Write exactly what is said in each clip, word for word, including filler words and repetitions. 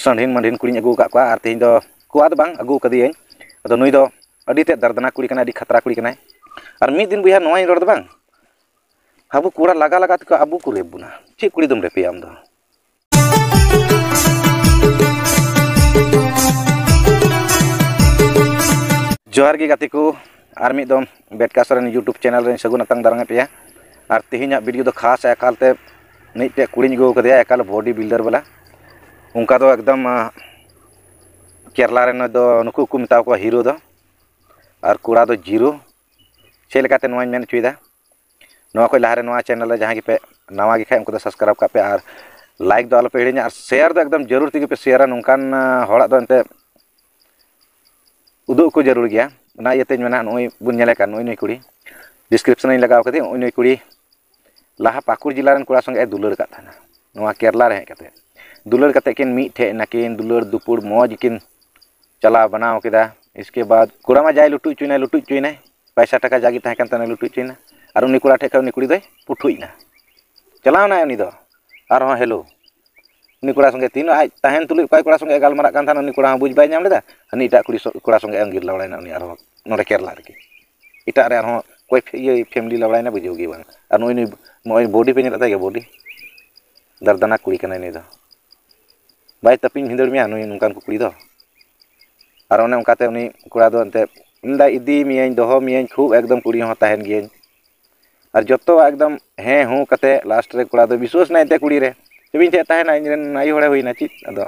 sanhin mandhin kuring agu ka kwa arte do kuat bang agu kadieng ado nui do adi te dardana kuring kana adi khatra kuring kana ar mid din buya noi rod bang abu kura laga laga tu abu kure buna ci kuring dum repe am do johar ge gatiku ar mid dom bedkasoran YouTube channel ren sagun atang darang pe ya ar tihinya video do khas ekal te nit te kuring agu kadia ekal body builder bala उनका तो एकदम केरला रे दो नुकु को मिताव को hero दो और कूड़ा दो जीरो छे लेकाते नोय मेन चुइदा नोवा को लारे नोवा चैनल जहां के पे नवा के खाय उनको सब्सक्राइब का पे और लाइक दो आलो पे हिड़िन और शेयर दो एकदम जरूर तिके पे शेयर नंकान हड़ा दो एंते उदो को जरूर गया ना येते मेना नोय बुन नेले का नोय नोय कुड़ी डिस्क्रिप्शन इन लगाव कते नोय कुड़ी लाहा पाकुर जिला रन कूड़ा संगे दुलर का थाना नोवा केरला रे कते दुलर कते किन मी ठे नकिन दुलर दुपुर मौज किन चला बनाओ केदा इसके बाद कुड़ा मा जाय लुटु चुइना लुटु चुइना पैसा टका जागी तह कन तने लुटु चुइना आरो निकुड़ा ठे खौ निकुड़ी दे पुठुइना चलाओ ना उनी दो आरो हेलो निकुड़ा संगे तीन आज तहन तुलु काय कुड़ा संगे गाल मारा कन थान निकुड़ा बुझ बाय नाम लेदा हनी इटा कुड़ी कुड़ा संगे अंगिर लवलायना उनी आरो नरे केरला रकी इटा रे आरो कोई ये फैमिली लवलायना बुझोगी बन आरो उनी मोय बॉडी पे नेता के बॉडी दर्दना कुड़ी कने ने दो बाय तपिन हिंदर में आनु नुकान कुकड़ी दो आरो ने उनकाते उनी कुड़ा दो एंते इंदा इदी मियां दोहो मियां खूब एकदम कुड़ी हो ताहेन गियन आर जत्तो एकदम हे हूं कते लास्ट रे कुड़ा दो विश्वास नाइते कुड़ी रे तबिन ते ताहेन इंजन आई होड़े होई ना चित अदो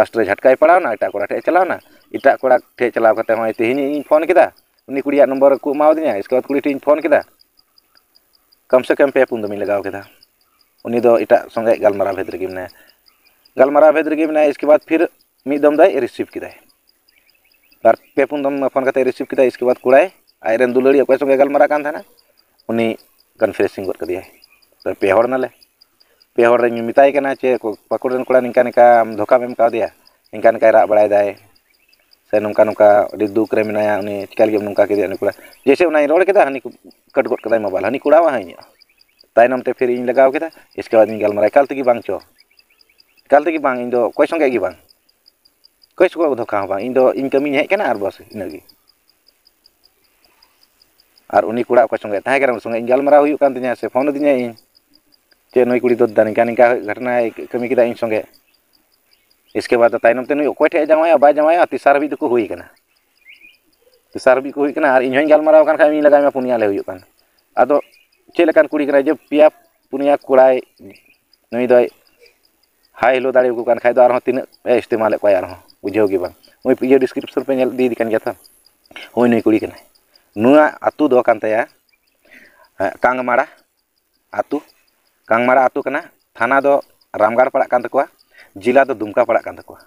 लास्ट रे झटकाय पड़ाओ ना इटा कोड़ा ठे चलाओ ना इटा कोड़ा ठे चलाओ कते होय तेहिनी इन फोन केदा उनी कुड़िया नंबर को माव दिया इसके बाद कुड़ी टीन फोन केदा कम से कम पे पुंद में लगाओ केदा उनी दो इटा संगे गलमरा भेतर की ने गलमारा भेद रगे बनाए इसके बाद फिर मिद दम दाए रिसीव किदाए बार पेपुन दम फोन करते रिसीव किदाए इसके बाद कुड़ाए आयरन दुलड़ी कोई संगे गलमारा कान था ना उन्हीं कन्फ्रेसिंग कर दिया तो पेहड़ ना ले पेहड़ रे मिताई के ना चे पकड़ रन कुड़ा निका निका धोखा में का दिया निका निका रा बड़ाए दाए से नुका नुका अभी दुख रे मनाया उन्हें चिकल गेम नुका के दिया निकुड़ा जैसे उन्हें रोड के था हनी कट गोट कदाई मोबाइल हनी कुड़ा वहाँ ताइनम ते फिर इन लगाओ के था इसके बाद गलमारा कल तक बांग चो kal tegi bang indo koi songge gi bang koi suka udah kah bang indo in kami nyek kana ar bos inagi ar uni kuda koi songge tahe kana songge ingal mara huyu kan tinya se fono tinya in te noi kuli dod dani kani ka gharna kami kita in songge iske bad tai nom te noi koi te jamaya ba jamaya tisar bi duku hui kana tisar bi ku hui kana ar in ingal mara kan kami lagai ma punya le huyu kan ado celekan kuli kana je piap punya kurai noi doi hai lo dari bukan kayak itu orang tin eh istimewa lek kayak orang bujau gitu bang, mau video description penyel di dikan jatah, oh ini kuli kena, nuna atu doa kan ya, kang marah, atu, kang marah atu kena, thana do ramgar parak kan terkuah, jila do dumka parak kan terkuah,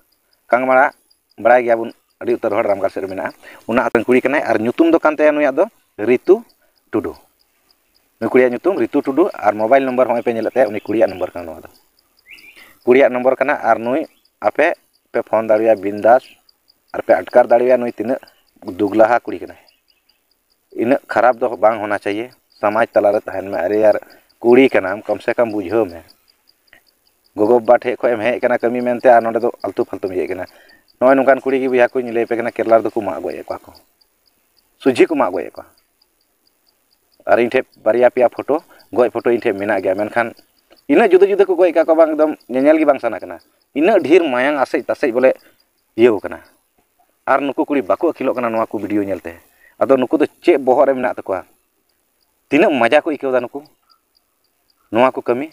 kang marah berai ya bun di utara ramgar sermina, una atu kuli kena, ar nyutum do kan ya nuna do ritu tuduh, nukulia nyutum ritu tuduh, ar mobile number home penyel teh unikulia number kan nuna do. Kuliah nomor kena arnui ape pe phone dariya bindas arpe atkar dariya nui tine duglaha kuli kena ina kharab do bang hona chahiye samaj talara tahan me are yaar kuli ka naam kam se kam bujho me gogo bathe kho em he kana kami mente ar nonde do altu faltu me kena noi nungkan kuli ki biha ko nyile pe kena kerlar do ku ma goye ko ko suji ku ma goye ko arin the bariya pia photo goy photo in the mena gaya menkhan ina juda juda ko goika ko bang dom nyenyal gi bang sana kana ina dhir mayang asai tasai bole yeu kana ar nuku kuli bako akilok kana nuku video nyelte ado nuku to che bohor re menak takwa tina maja ko ikeu da nuku nuku kami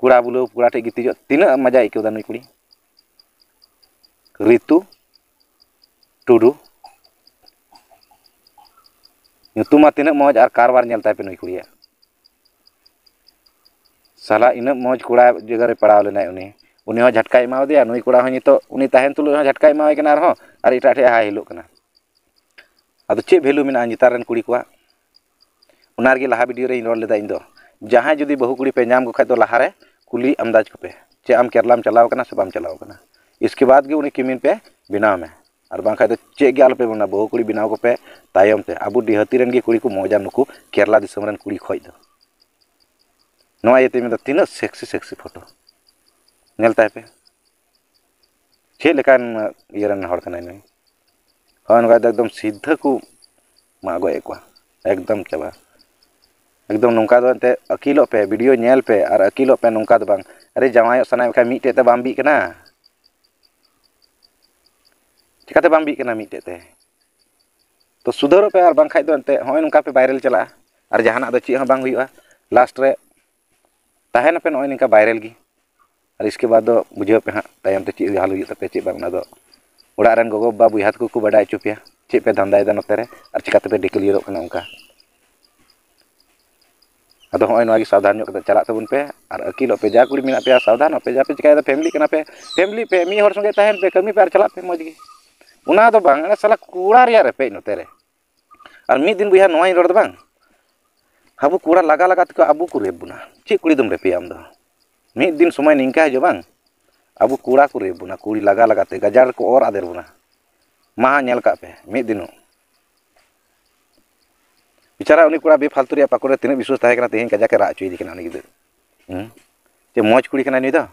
kura bulu kura te gitu tina maja ikeu da nuku ritu tudu nyutuma tina moj ar karwar nyelte pe nuku ya साला इन मौज कुड़ा जगह रे पड़ाव लेना उनी उनी हो झटका इमाव दिया नई कुड़ा हो नितो उनी ताहेन तुलु हो झटका इमाव केना रहो आर इटा ठे हाय हिलो केना आदो चे भेलु मेना अंजितार रन कुड़ी कोआ उनार गे लाहा वीडियो रे इनोर लेदा इंदो जहां जुदी बहु कुड़ी पे नाम को खाय तो लाहा रे कुली अंदाज को पे चे आम केरलाम चलाव केना सबम चलाव केना इसके बाद गे उनी किमिन पे बिनाव में आर बां खाय तो चे गे आल पे बना बहु कुड़ी बिनाव को पे तायम ते आबु दिहती रन गे कुड़ी को मौजा नुकु केरला दिसम रन कुड़ी खोय दो नोआ ये तीन तीन सेक्सी सेक्सी फोटो नेलता है पे ᱪᱮᱫ ᱞᱮᱠᱟᱱ ᱤᱭᱟᱹᱨᱮᱱ ᱦᱚᱲ ᱠᱟᱱᱟᱭ ᱱᱩᱭ ᱦᱚᱸ ᱱᱚᱝᱠᱟ ᱫᱚ ᱮᱠᱫᱚᱢ ᱥᱤᱫᱷᱟᱹ ᱠᱚ ᱢᱟᱜ ᱜᱚᱡ ᱮᱫ ᱠᱚᱣᱟ ᱮᱠᱫᱚᱢ ᱪᱟᱵᱟ ᱮᱠᱫᱚᱢ ᱱᱚᱝᱠᱟ ᱫᱚ ᱮᱱᱛᱮ ᱟᱹᱠᱤᱞᱚᱜ ᱯᱮ ᱵᱷᱤᱰᱤᱭᱳ ᱧᱮᱞ ᱯᱮ ᱟᱨ ᱟᱹᱠᱤᱞᱚᱜ ᱯᱮ ᱱᱚᱝᱠᱟ ᱫᱚ ᱵᱟᱝ ᱟᱨᱮ ᱡᱟᱶᱟᱭᱚᱜ ᱥᱟᱱᱟᱭᱮᱫ ᱠᱷᱟᱱ ᱢᱤᱫᱴᱮᱡ ᱛᱮ ᱵᱟᱢ ᱵᱤᱜ ᱠᱟᱱᱟ ᱪᱤᱠᱟᱹᱛᱮ ᱵᱟᱢ ᱵᱤᱜ ᱠᱟᱱᱟ ᱢᱤᱫᱴᱮᱡ ᱛᱮ ᱛᱚ ᱥᱩᱫᱷᱟᱹᱨᱚᱜ ᱯᱮ ᱟᱨ ᱵᱟᱝᱠᱷᱟᱡ ᱫᱚ ᱮᱱᱛᱮ ᱦᱚᱸᱜᱼᱚᱭ ᱱᱚᱝᱠᱟ ᱯᱮ ᱵᱟᱭᱨᱟᱞ ᱪᱟᱞᱟᱜᱼᱟ ᱟᱨ ᱡᱟᱦᱟᱱᱟᱜ ᱫᱚ ᱪᱮᱫ ᱦᱚᱸ ᱵᱟᱝ ᱦᱩᱭᱩᱜᱼᱟ ᱞᱟᱥᱴ ᱨᱮ ᱛᱟᱦᱮᱱᱟ ᱯᱮ ᱱᱚᱜᱼᱚᱭ ᱱᱚᱝᱠᱟ ᱵᱟᱭᱨᱟᱞ ᱜᱮ ᱟᱨ ᱤᱥᱠᱮ ᱵᱟᱫ ᱫᱚ ᱵᱩᱡᱷᱟᱹᱣ ᱯᱮ ᱦᱟᱸᱜ ᱛᱟᱭᱚᱢ ᱛᱮ ᱪᱮᱫ ᱦᱟᱞ ᱦᱩᱭᱩᱜ ᱛᱟᱯᱮ ᱪᱮᱫ ᱵᱟᱝ ᱚᱱᱟ ᱫᱚ ᱚᱲᱟᱜ ᱨᱮᱱ ᱜᱚᱜᱚ ᱵᱟᱵᱟ ᱵᱚᱭᱦᱟ ᱛᱟᱠᱚ ᱠᱚ ᱵᱟᱰᱟᱭ ᱦᱚᱪᱚ ᱯᱮᱭᱟ ᱪᱮᱫ ᱯᱮ ᱫᱷᱟᱱᱫᱟᱭᱮᱫᱟ ᱱᱚᱛᱮ ᱨᱮ ᱟᱨ ᱪᱤᱠᱟᱹᱛᱮ ᱯᱮ ᱰᱤᱠᱞᱤᱭᱟᱨᱚᱜ ᱠᱟᱱᱟ ᱚᱱᱠᱟ ᱟᱫᱚ ᱦᱚᱸᱜᱼᱚᱭ ᱱᱚᱣᱟ ᱜᱮ ᱥᱟᱵᱫᱷᱟᱱ ᱧᱚᱜ ᱠᱟᱛᱮ ᱪᱟᱞᱟᱜ ᱛᱟᱵᱚᱱ ᱯᱮ ᱟᱨ ᱟᱹᱠᱤᱞᱚᱜ ᱯᱮ ᱡᱟ ᱠᱩᱲᱤ ᱢᱮᱱᱟᱜ ᱯᱮᱭᱟ ᱥᱟᱵᱫᱷᱟᱱᱚᱜ ᱯᱮ ᱡᱟ ᱯᱮ ᱪᱤᱠᱟᱹᱭᱮᱫᱟ ᱯᱷᱮᱢᱞᱤ ᱠᱟᱱᱟ ᱯᱮ ᱯᱷᱮᱢᱞᱤ ᱯᱮ ᱢᱤᱫ ᱦᱚᱲ ᱥᱚᱸᱜᱮ ᱛᱟᱦᱮᱱ ᱯᱮ ᱠᱟᱹᱢᱤ ᱯᱮ ᱟᱨ ᱪᱟᱞᱟᱜ ᱯᱮ ᱢᱚᱡᱽ ᱜᱮ ᱚᱱᱟ ᱫᱚ ᱵᱟᱝ ᱥᱟᱞᱟ ᱠᱚᱲᱟ ᱨᱮᱭᱟᱜ ᱨᱮᱯᱮᱡ ᱱᱚᱛᱮ ᱨᱮ ᱟᱨ ᱢᱤᱫ ᱫᱤᱱ ᱵᱚᱭᱦᱟ ᱱᱚᱣᱟᱧ ᱨᱚᱲ ᱫᱚ ᱵᱟᱝ ᱟᱵᱚ ᱠᱚᱲᱟ ᱞᱟᱜᱟ ᱞᱟᱜᱟ ᱛᱮᱠᱚ ᱟᱵᱚ ᱠᱚ ᱨᱮᱯ ᱵᱚᱱᱟ ᱪᱮᱫ ᱠᱩᱲᱤ ᱫᱚᱢ ᱨᱮᱯᱮᱭᱟ ᱟᱢ ᱫᱚ ᱢᱤᱫ ᱫᱤᱱ ᱥᱚᱢᱚᱭ ᱱᱤᱝᱠᱟ ᱦᱤᱡᱩᱜ ᱵᱟᱝ ᱟᱵᱚ ᱠᱚᱲᱟ ᱠᱚ ᱨᱮᱯ ᱵᱚᱱᱟ ᱠᱩᱲᱤ ᱞᱟᱜᱟ ᱞᱟᱜᱟ ᱛᱮ ᱜᱟᱡᱟᱲ ᱨᱮᱠᱚ ᱚᱨ ᱟᱫᱮᱨ ᱵᱚᱱᱟ ᱢᱟ ᱧᱮᱞ ᱠᱟᱜ ᱯᱮ ᱢᱤᱫ ᱫᱤᱱᱚᱜ bicara ᱩᱱᱤ ᱠᱚᱲᱟ ᱵᱮᱯᱷᱟᱞᱛᱩ ᱨᱮᱭᱟᱜ ᱯᱟᱠᱚᱲᱮ ᱛᱤᱱᱟᱹᱜ ᱵᱤᱥᱥᱟᱥ ᱛᱟᱦᱮᱸ ᱠᱟᱱᱟ ᱛᱮᱦᱮᱧ ᱠᱟᱡᱟᱠᱮ ᱨᱟᱜ ᱦᱚᱪᱚᱭᱮᱫᱮ ᱠᱟᱱᱟ ᱩᱱᱤ ᱜᱤᱫᱽᱨᱟᱹ ᱪᱮ ᱢᱚᱡᱽ ᱠᱩᱲᱤ ᱠᱟᱱᱟᱭ ᱱᱩᱭ ᱫᱚ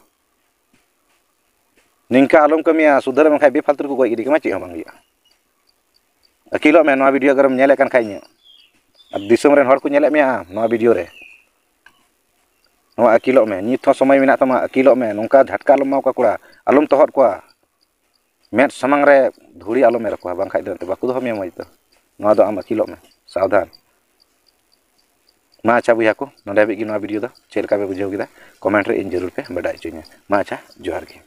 ᱱᱤᱝᱠᱟ ᱟᱞᱚᱢ ᱠᱟᱹᱢᱤᱭᱟ ᱥᱩᱫᱷᱟᱹᱨ ᱵᱟᱝᱠᱷᱟᱡ ᱵᱮᱯᱷᱟᱞᱛᱩ ᱨᱮᱠᱚ ᱜᱚᱡ ᱜᱤᱰᱤ ᱠᱟᱢᱟ ᱪᱮᱫ ᱦᱚᱸ ᱵᱟᱝ ᱦᱩᱭᱩᱜᱼᱟ ᱟᱹᱠᱤᱞᱚᱜ ᱢᱮ ᱱᱚᱣᱟ ᱵᱷᱤᱰᱤᱭᱳ ᱟᱜᱟᱨᱮᱢ ᱧᱮᱞᱮᱫ ᱠᱟᱱ ᱠᱷᱟᱡ ᱤᱧᱟᱹᱜ ᱟᱨ ᱫᱤᱥᱚᱢ ᱨᱮᱱ ᱦᱚᱲ ᱠᱚ ᱧᱮᱞᱮᱫ ᱢᱮᱭᱟ ᱱᱚᱣᱟ ᱵᱷᱤᱰᱤᱭᱳ ᱨᱮ ᱱᱚᱣᱟ ᱟᱹᱠᱤᱞᱚᱜ ᱢᱮ ᱱᱤᱛ ᱦᱚᱸ ᱥᱚᱢᱚᱭ ᱢᱮᱱᱟᱜ ᱛᱟᱢᱟ ᱟᱹᱠᱤᱞᱚᱜ ᱢᱮ ᱱᱚᱝᱠᱟ ᱡᱷᱟᱴᱠᱟ ᱟᱞᱚᱢ ᱮᱢᱟ ᱠᱚᱣᱟ ᱠᱚᱲᱟ ᱟᱞᱚᱢ ᱛᱚᱦᱚᱫ ᱠᱚᱣᱟ ᱢᱮᱫ ᱥᱟᱢᱟᱝ ᱨᱮ ᱫᱷᱩᱲᱤ ᱟᱞᱚᱢ ᱮᱨ ᱠᱚᱣᱟ ᱵᱟᱝᱠᱷᱟᱡ ᱫᱚ ᱵᱟᱠᱚ ᱫᱚᱦᱚ ᱢᱮᱭᱟ ᱢᱚᱡᱽ ᱫᱚ ᱱᱚᱣᱟ ᱫᱚ ᱟᱢ ᱟᱹᱠᱤᱞᱚᱜ ᱢᱮ ᱥᱟᱵᱫᱷᱟᱱ ᱢᱟ ᱟᱪᱪᱷᱟ ᱵᱚᱭᱦᱟ ᱠᱚ ᱱᱚᱸᱰᱮ ᱦᱟᱹᱵᱤᱡ ᱜᱮ ᱱᱚᱣᱟ ᱵᱷᱤᱰᱤᱭᱳ ᱫᱚ ᱪᱮᱫ ᱞᱮᱠᱟ ᱯᱮ ᱵᱩᱡᱷᱟᱹᱣ ᱠᱮᱫᱟ ᱠᱚᱢᱮᱱᱴ ᱨᱮ ᱤᱧ ᱡᱟᱹᱨᱩᱲ ᱯᱮ ᱵᱟᱰᱟᱭ ᱦᱚᱪᱚᱧᱟ ᱢᱟ ᱟᱪᱪᱷᱟ ᱡᱚᱦᱟᱨ ᱜᱮ।